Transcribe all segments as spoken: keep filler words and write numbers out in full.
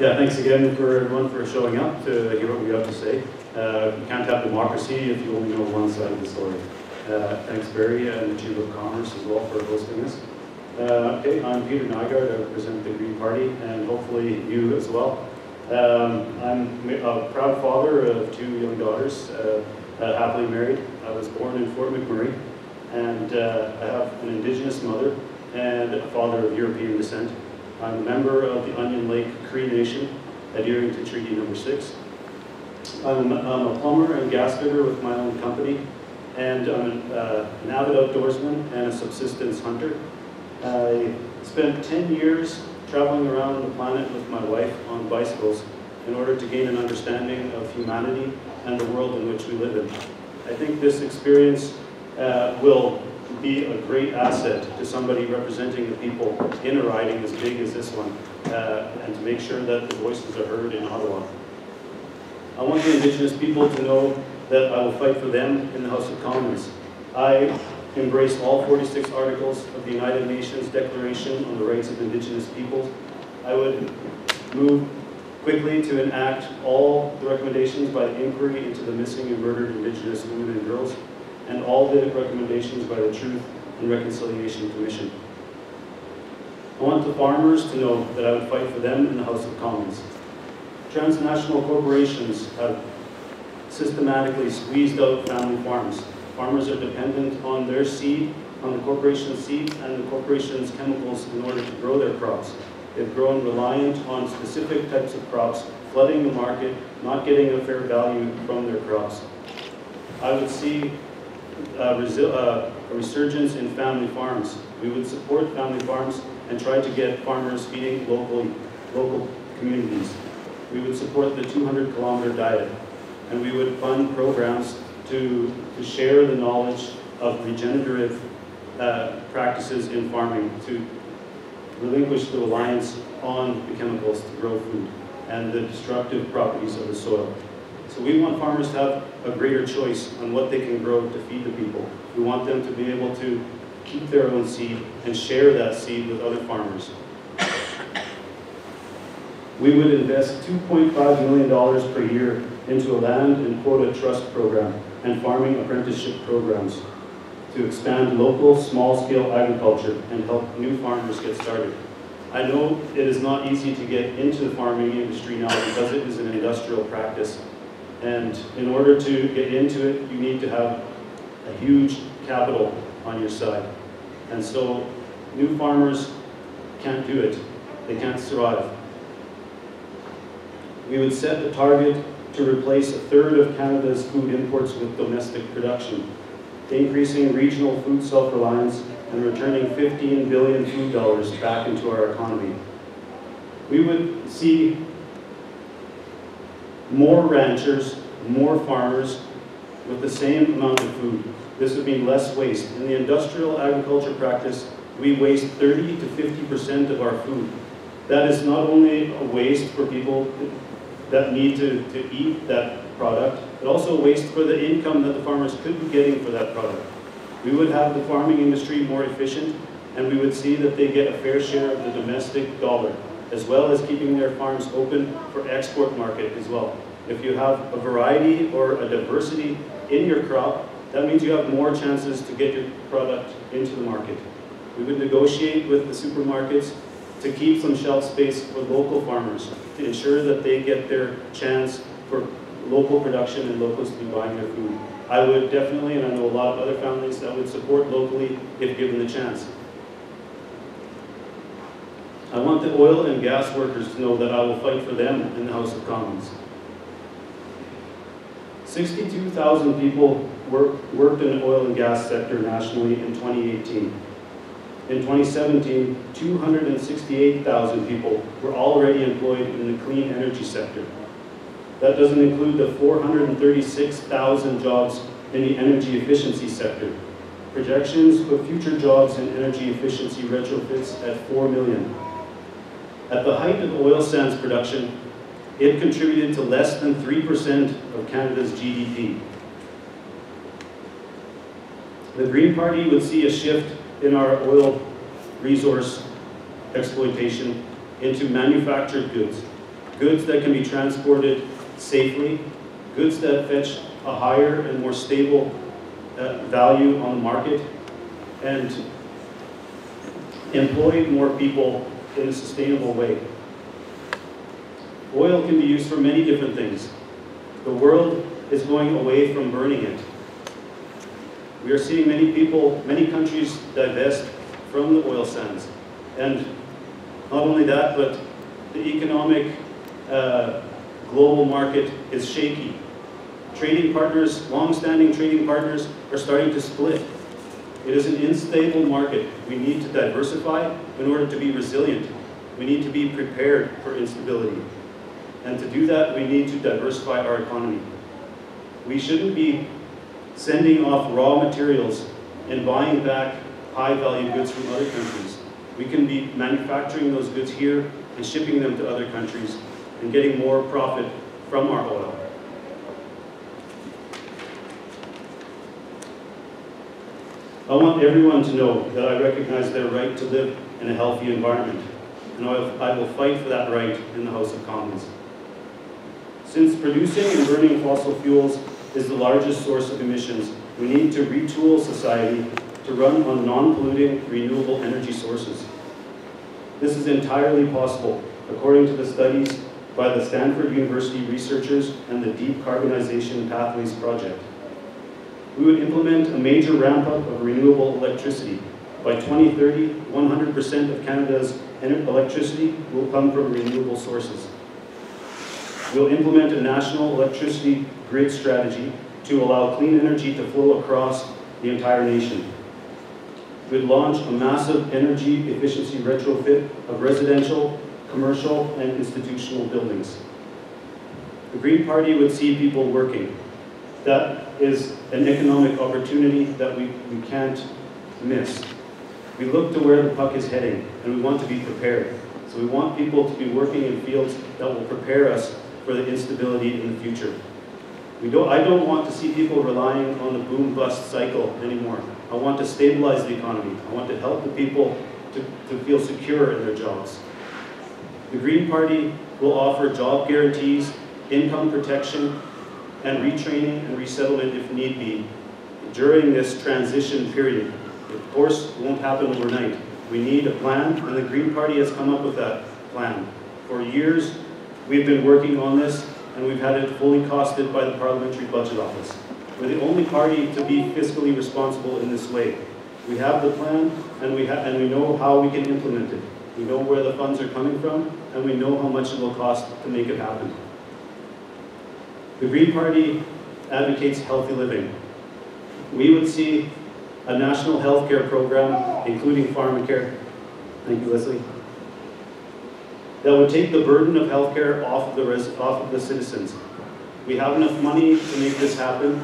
Yeah, thanks again for everyone for showing up to hear what we have to say. Uh, you can't have democracy if you only know one side of the story. Uh, thanks, Barry, and the Chamber of Commerce as well for hosting us. Uh, okay, I'm Peter Nygaard. I represent the Green Party, and hopefully you as well. Um, I'm a proud father of two young daughters, uh, uh, happily married. I was born in Fort McMurray, and uh, I have an Indigenous mother and a father of European descent. I'm a member of the Onion Lake Cree Nation, adhering to Treaty Number six. I'm, I'm a plumber and gas fitter with my own company, and I'm an, uh, an avid outdoorsman and a subsistence hunter. I spent ten years traveling around the planet with my wife on bicycles in order to gain an understanding of humanity and the world in which we live in. I think this experience uh, will be a great asset to somebody representing the people in a riding as big as this one, uh, and to make sure that the voices are heard in Ottawa. I want the Indigenous people to know that I will fight for them in the House of Commons. I embrace all forty-six articles of the United Nations Declaration on the Rights of Indigenous Peoples. I would move quickly to enact all the recommendations by the inquiry into the missing and murdered Indigenous women and girls, and all the recommendations by the Truth and Reconciliation Commission. I want the farmers to know that I would fight for them in the House of Commons. Transnational corporations have systematically squeezed out family farms. Farmers are dependent on their seed, on the corporation's seed, and the corporation's chemicals in order to grow their crops. They've grown reliant on specific types of crops, flooding the market, not getting a fair value from their crops. I would see a, resi uh, a resurgence in family farms. We would support family farms and try to get farmers feeding local, local communities. We would support the two hundred kilometer diet, and we would fund programs to, to share the knowledge of regenerative uh, practices in farming, to relinquish the reliance on the chemicals to grow food and the destructive properties of the soil. So we want farmers to have a greater choice on what they can grow to feed the people. We want them to be able to keep their own seed and share that seed with other farmers. We would invest two point five million dollars per year into a land and quota trust program and farming apprenticeship programs to expand local small-scale agriculture and help new farmers get started. I know it is not easy to get into the farming industry now because it is an industrial practice. And in order to get into it, you need to have a huge capital on your side. And so new farmers can't do it. They can't survive. We would set the target to replace a third of Canada's food imports with domestic production, increasing regional food self-reliance and returning fifteen billion food dollars back into our economy. We would see more ranchers, more farmers with the same amount of food. This would mean less waste. In the industrial agriculture practice, we waste thirty to fifty percent of our food. That is not only a waste for people that need to, to eat that product, but also a waste for the income that the farmers could be getting for that product. We would have the farming industry more efficient, and we would see that they get a fair share of the domestic dollar, as well as keeping their farms open for export market as well. If you have a variety or a diversity in your crop, that means you have more chances to get your product into the market. We would negotiate with the supermarkets to keep some shelf space for local farmers, to ensure that they get their chance for local production and locals to be buying their food. I would definitely, and I know a lot of other families that would support locally if given the chance. I want the oil and gas workers to know that I will fight for them in the House of Commons. sixty-two thousand people work, worked in the oil and gas sector nationally in twenty eighteen. In twenty seventeen, two hundred sixty-eight thousand people were already employed in the clean energy sector. That doesn't include the four hundred thirty-six thousand jobs in the energy efficiency sector. Projections for future jobs in energy efficiency retrofits at four million. At the height of oil sands production, it contributed to less than three percent of Canada's G D P. The Green Party would see a shift in our oil resource exploitation into manufactured goods, goods that can be transported safely, goods that fetch a higher and more stable uh, value on the market, and employ more people in a sustainable way. Oil can be used for many different things. The world is going away from burning it. We are seeing many people, many countries divest from the oil sands. And not only that, but the economic uh, global market is shaky. Trading partners, long-standing trading partners, are starting to split. It is an unstable market. We need to diversify in order to be resilient. We need to be prepared for instability. And to do that, we need to diversify our economy. We shouldn't be sending off raw materials and buying back high-value goods from other countries. We can be manufacturing those goods here and shipping them to other countries and getting more profit from our oil. I want everyone to know that I recognize their right to live in a healthy environment, and I will fight for that right in the House of Commons. Since producing and burning fossil fuels is the largest source of emissions, we need to retool society to run on non-polluting, renewable energy sources. This is entirely possible, according to the studies by the Stanford University researchers and the Deep Carbonization Pathways Project. We would implement a major ramp-up of renewable electricity. By twenty thirty, one hundred percent of Canada's electricity will come from renewable sources. We'll implement a national electricity grid strategy to allow clean energy to flow across the entire nation. We'd launch a massive energy efficiency retrofit of residential, commercial, and institutional buildings. The Green Party would see people working. That is an economic opportunity that we, we can't miss. We look to where the puck is heading, and we want to be prepared. So we want people to be working in fields that will prepare us for the instability in the future. We don't, I don't want to see people relying on the boom-bust cycle anymore. I want to stabilize the economy. I want to help the people to, to feel secure in their jobs. The Green Party will offer job guarantees, income protection, and retraining and resettlement if need be during this transition period. Of course, it won't happen overnight. We need a plan, and the Green Party has come up with that plan. For years, we've been working on this, and we've had it fully costed by the Parliamentary Budget Office. We're the only party to be fiscally responsible in this way. We have the plan, and we, and we know how we can implement it. We know where the funds are coming from, and we know how much it will cost to make it happen. The Green Party advocates healthy living. We would see a national health care program, including pharmacare, thank you, Leslie, that would take the burden of health care off of the, res off of the citizens. We have enough money to make this happen.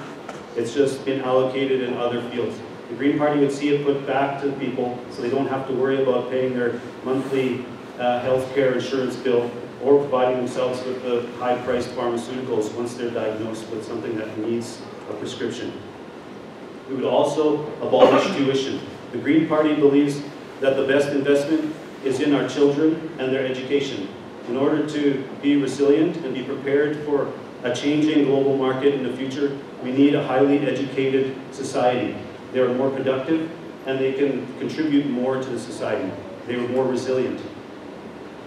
It's just been allocated in other fields. The Green Party would see it put back to the people so they don't have to worry about paying their monthly uh, health care insurance bill or providing themselves with the high-priced pharmaceuticals once they're diagnosed with something that needs a prescription. We would also abolish tuition. The Green Party believes that the best investment is in our children and their education. In order to be resilient and be prepared for a changing global market in the future, we need a highly educated society. They are more productive, and they can contribute more to the society. They are more resilient.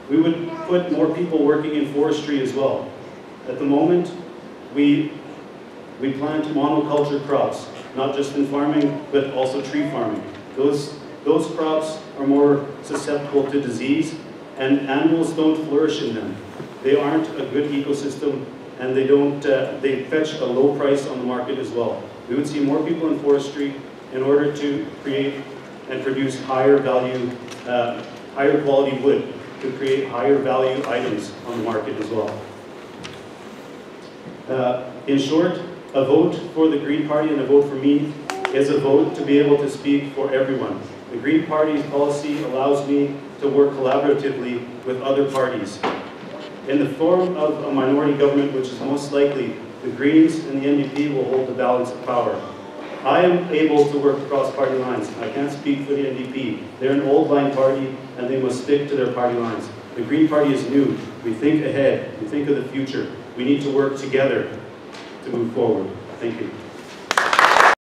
We would put more people working in forestry as well. At the moment, we, we plant monoculture crops, not just in farming, but also tree farming. Those, those crops are more susceptible to disease, and animals don't flourish in them. They aren't a good ecosystem, and they, don't, uh, they fetch a low price on the market as well. We would see more people in forestry in order to create and produce higher value, uh, higher quality wood, to create higher value items on the market as well. Uh, in short, a vote for the Green Party and a vote for me is a vote to be able to speak for everyone. The Green Party's policy allows me to work collaboratively with other parties. In the form of a minority government, which is most likely, the Greens and the N D P will hold the balance of power. I am able to work across party lines. I can't speak for the N D P. They're an old line party, and they must stick to their party lines. The Green Party is new. We think ahead. We think of the future. We need to work together to move forward. Thank you.